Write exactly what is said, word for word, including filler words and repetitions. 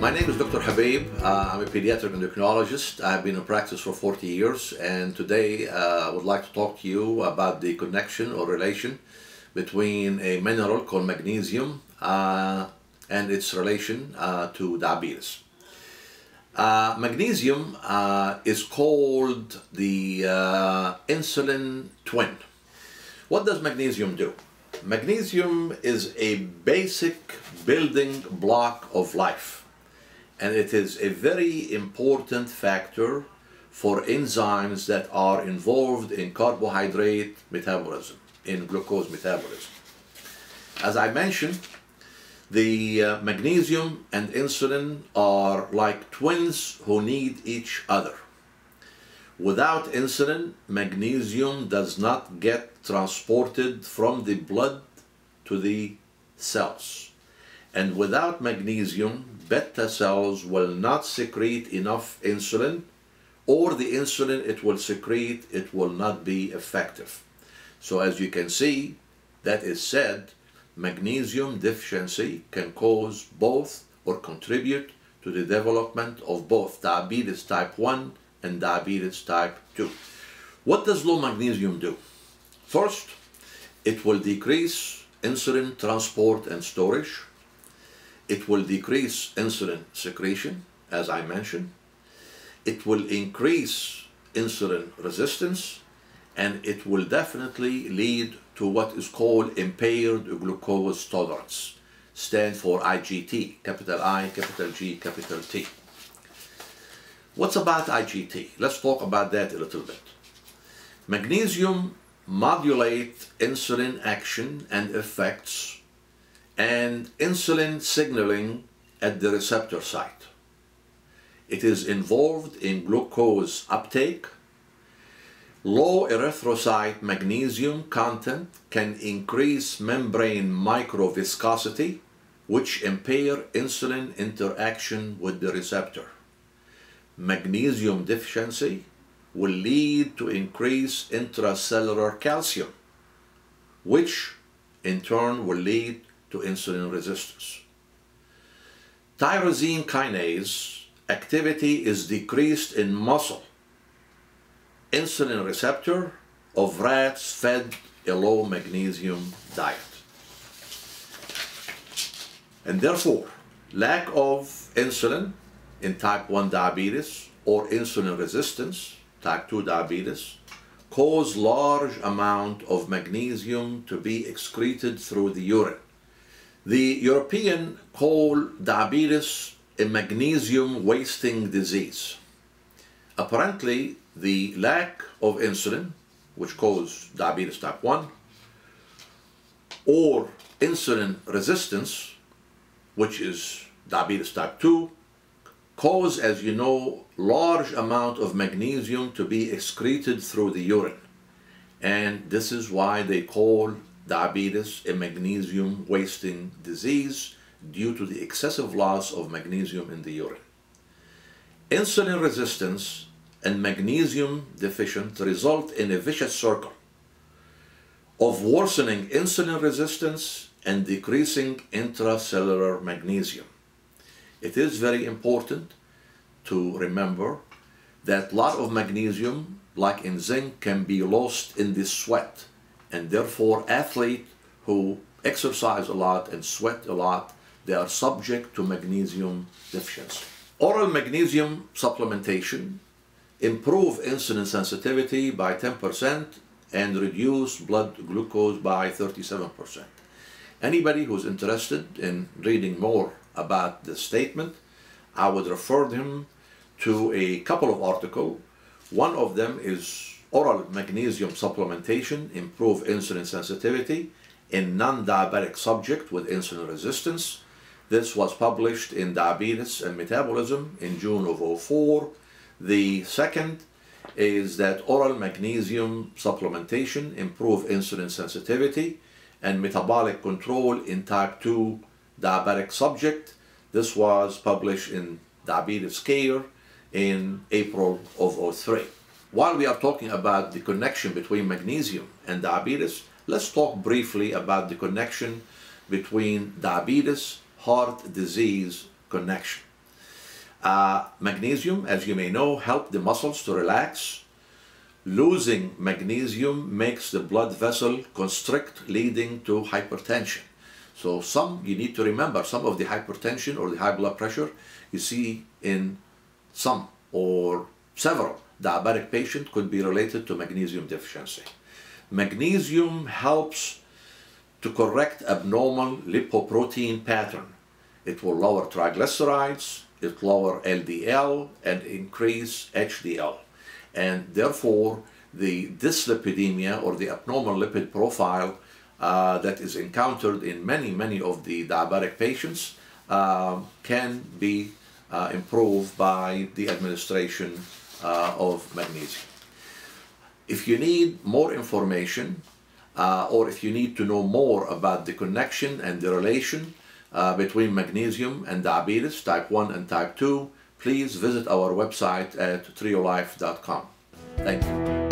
My name is Doctor Habib. Uh, I'm a pediatric endocrinologist. I've been in practice for forty years, and today uh, I would like to talk to you about the connection or relation between a mineral called magnesium uh, and its relation uh, to diabetes. Uh, magnesium uh, is called the uh, insulin twin. What does magnesium do? Magnesium is a basic building block of life, and it is a very important factor for enzymes that are involved in carbohydrate metabolism, in glucose metabolism. As I mentioned, the uh, magnesium and insulin are like twins who need each other. Without insulin, magnesium does not get transported from the blood to the cells. And without magnesium, beta cells will not secrete enough insulin, or the insulin it will secrete, it will not be effective. So as you can see, that is said, magnesium deficiency can cause both or contribute to the development of both diabetes type one and diabetes type two. What does low magnesium do? First, it will decrease insulin transport and storage. It will decrease insulin secretion, as I mentioned. It will increase insulin resistance, and it will definitely lead to what is called impaired glucose tolerance, stand for I G T, capital I, capital G, capital T. What's about I G T? Let's talk about that a little bit. Magnesium modulates insulin action and effects and insulin signaling at the receptor site. It is involved in glucose uptake. Low erythrocyte magnesium content can increase membrane microviscosity, which impair insulin interaction with the receptor. Magnesium deficiency will lead to increased intracellular calcium, which in turn will lead to insulin resistance. Tyrosine kinase activity is decreased in muscle. Insulin receptor of rats fed a low magnesium diet. And therefore, lack of insulin in type one diabetes or insulin resistance, type two diabetes, cause large amount of magnesium to be excreted through the urine. The European call diabetes a magnesium wasting disease. Apparently, the lack of insulin, which causes diabetes type one, or insulin resistance, which is diabetes type two, cause, as you know, large amount of magnesium to be excreted through the urine. And this is why they call diabetes a magnesium wasting disease, due to the excessive loss of magnesium in the urine. Insulin resistance and magnesium deficient result in a vicious circle of worsening insulin resistance and decreasing intracellular magnesium. It is very important to remember that a lot of magnesium, like in zinc, can be lost in the sweat, and therefore athletes who exercise a lot and sweat a lot, they are subject to magnesium deficiency. Oral magnesium supplementation improve insulin sensitivity by ten percent and reduce blood glucose by thirty-seven percent. Anybody who's interested in reading more about this statement, I would refer them to a couple of articles. One of them is oral magnesium supplementation improve insulin sensitivity in non-diabetic subject with insulin resistance. This was published in Diabetes and Metabolism in June of oh four. The second is that oral magnesium supplementation improve insulin sensitivity and metabolic control in type two diabetic subject. This was published in Diabetes Care in April of oh three. While we are talking about the connection between magnesium and diabetes, let's talk briefly about the connection between diabetes, heart disease connection. Uh, magnesium, as you may know, helps the muscles to relax. Losing magnesium makes the blood vessel constrict, leading to hypertension. So some, you need to remember, some of the hypertension or the high blood pressure you see in some or several diabetic patients could be related to magnesium deficiency. Magnesium helps to correct abnormal lipoprotein pattern. It will lower triglycerides, it lower L D L and increase H D L. And therefore, the dyslipidemia or the abnormal lipid profile uh, that is encountered in many, many of the diabetic patients uh, can be uh, improved by the administration uh, of magnesium. If you need more information uh, or if you need to know more about the connection and the relation uh, between magnesium and diabetes type one and type two, please visit our website at triolife dot com. Thank you.